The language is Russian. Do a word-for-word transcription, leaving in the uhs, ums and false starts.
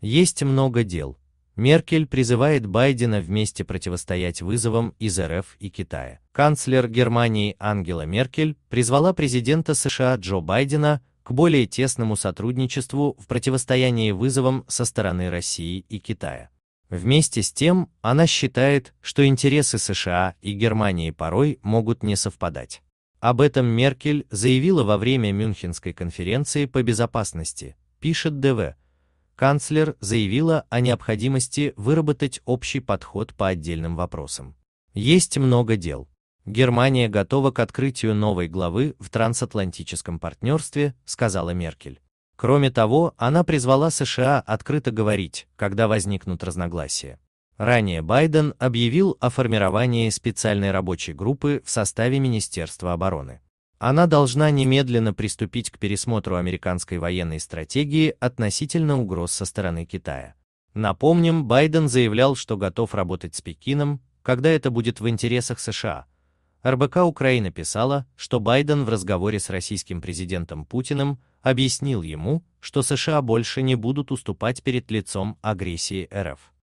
Есть много дел. Меркель призывает Байдена вместе противостоять вызовам из РФ и Китая. Канцлер Германии Ангела Меркель призвала президента США Джо Байдена к более тесному сотрудничеству в противостоянии вызовам со стороны России и Китая. Вместе с тем, она считает, что интересы США и Германии порой могут не совпадать. Об этом Меркель заявила во время Мюнхенской конференции по безопасности, пишет ди дабл ю. Канцлер заявила о необходимости выработать общий подход по отдельным вопросам. Есть много дел. Германия готова к открытию новой главы в трансатлантическом партнерстве, сказала Меркель. Кроме того, она призвала США открыто говорить, когда возникнут разногласия. Ранее Байден объявил о формировании специальной рабочей группы в составе Министерства обороны. Она должна немедленно приступить к пересмотру американской военной стратегии относительно угроз со стороны Китая. Напомним, Байден заявлял, что готов работать с Пекином, когда это будет в интересах США. эр бэ ка Украина писала, что Байден в разговоре с российским президентом Путиным объяснил ему, что США больше не будут уступать перед лицом агрессии эр эф.